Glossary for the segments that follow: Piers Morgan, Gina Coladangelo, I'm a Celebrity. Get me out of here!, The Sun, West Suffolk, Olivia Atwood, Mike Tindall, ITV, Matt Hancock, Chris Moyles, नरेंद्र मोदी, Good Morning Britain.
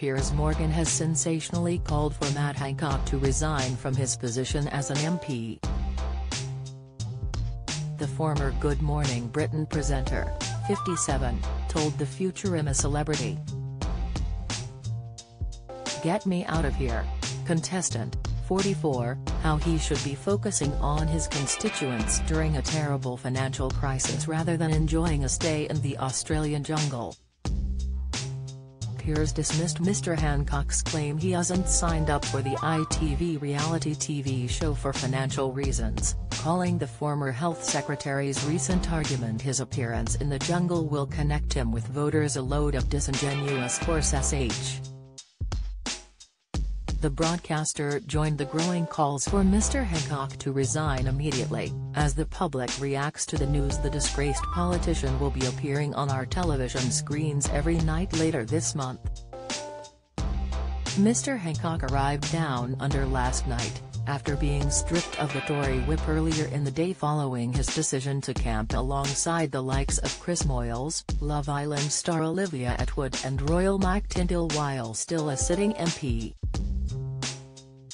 Piers Morgan has sensationally called for Matt Hancock to resign from his position as an MP. The former Good Morning Britain presenter, 57, told the future I'm a Celebrity. Get Me Out of Here! contestant, 44, how he should be focusing on his constituents during a terrible financial crisis rather than enjoying a stay in the Australian jungle. Piers dismissed Mr Hancock's claim he hasn't signed up for the ITV reality TV show for financial reasons, calling the former health secretary's recent argument his appearance in the jungle will connect him with voters a load of disingenuous horse sh. The broadcaster joined the growing calls for Mr Hancock to resign immediately, as the public reacts to the news the disgraced politician will be appearing on our television screens every night later this month. Mr Hancock arrived down under last night, after being stripped of the Tory whip earlier in the day following his decision to camp alongside the likes of Chris Moyles, Love Island star Olivia Atwood and Royal Mike Tindall while still a sitting MP.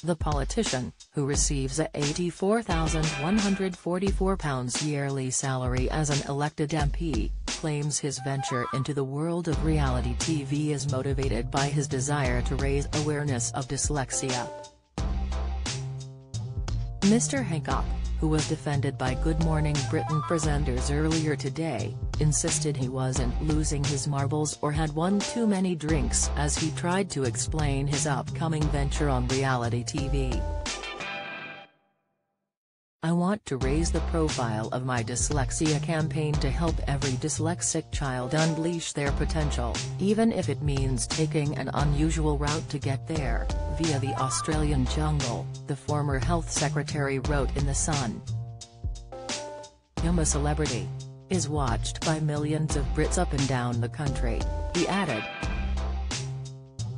The politician, who receives a £84,144 yearly salary as an elected MP, claims his venture into the world of reality TV is motivated by his desire to raise awareness of dyslexia. Mr Hancock, who was defended by Good Morning Britain presenters earlier today, insisted he wasn't losing his marbles or had one too many drinks as he tried to explain his upcoming venture on reality TV. I want to raise the profile of my dyslexia campaign to help every dyslexic child unleash their potential, even if it means taking an unusual route to get there, via the Australian jungle, the former health secretary wrote in The Sun. I'm a Celebrity is watched by millions of Brits up and down the country, he added.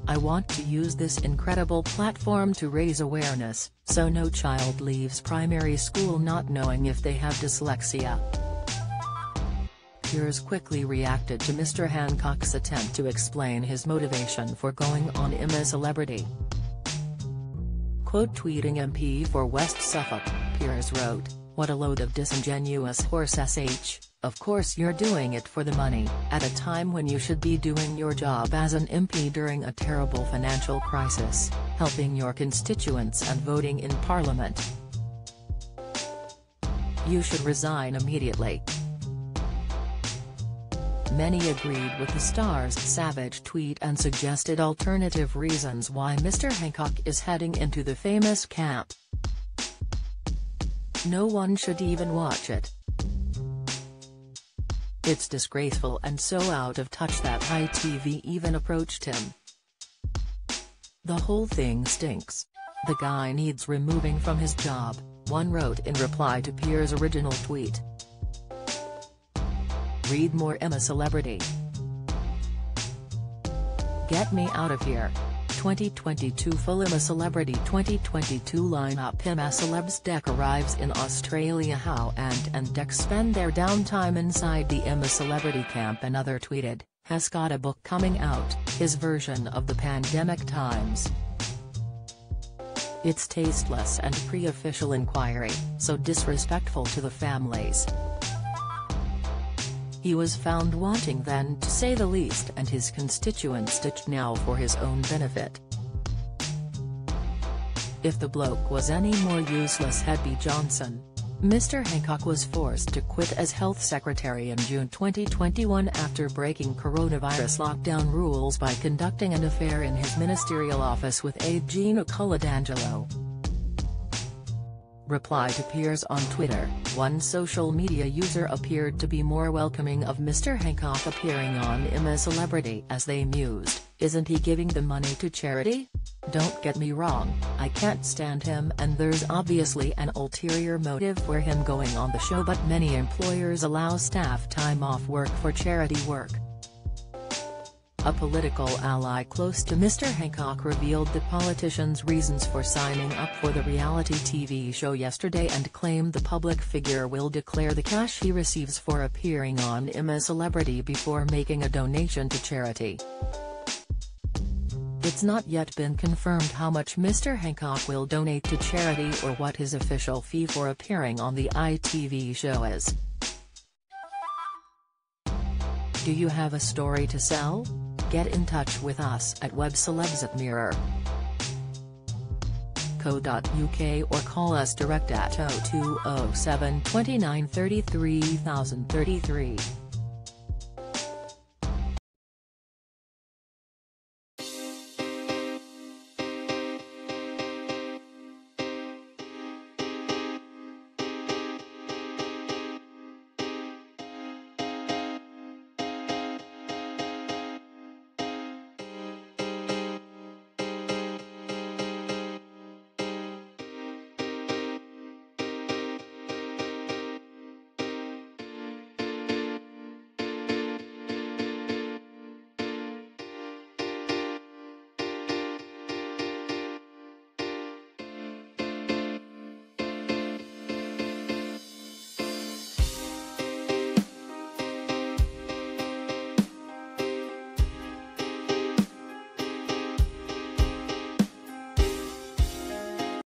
I want to use this incredible platform to raise awareness, so no child leaves primary school not knowing if they have dyslexia. Piers quickly reacted to Mr Hancock's attempt to explain his motivation for going on I'm a Celebrity. Quote tweeting MP for West Suffolk, Piers wrote, what a load of disingenuous horse sh. Of course you're doing it for the money, at a time when you should be doing your job as an MP during a terrible financial crisis, helping your constituents and voting in Parliament. You should resign immediately. Many agreed with the star's savage tweet and suggested alternative reasons why Mr Hancock is heading into the famous camp. No one should even watch it. It's disgraceful and so out of touch that ITV even approached him. The whole thing stinks. The guy needs removing from his job, one wrote in reply to Piers' original tweet. Read more I'm a Celebrity. Get Me Out of Here! 2022 full I'm a Celebrity 2022 lineup. I'm a Celeb's deck arrives in Australia. How Ant and Dec spend their downtime inside the I'm a Celebrity camp. Another tweeted, has got a book coming out, his version of the pandemic times. It's tasteless and pre-official inquiry, so disrespectful to the families. He was found wanting then, to say the least, and his constituents ditched now for his own benefit. If the bloke was any more useless he'd be Johnson. Mr Hancock was forced to quit as health secretary in June 2021 after breaking coronavirus lockdown rules by conducting an affair in his ministerial office with aide Gina Coladangelo. Reply to Piers on Twitter, one social media user appeared to be more welcoming of Mr Hancock appearing on I'm a Celebrity as they mused, isn't he giving the money to charity? Don't get me wrong, I can't stand him and there's obviously an ulterior motive for him going on the show, but many employers allow staff time off work for charity work. A political ally close to Mr Hancock revealed the politician's reasons for signing up for the reality TV show yesterday and claimed the public figure will declare the cash he receives for appearing on I'm a Celebrity before making a donation to charity. it's not yet been confirmed how much Mr. Hancock will donate to charity or what his official fee for appearing on the ITV show is. Do you have a story to sell? Get in touch with us at webcelebs@mirror.co.uk or call us direct at 0207 29 33 033.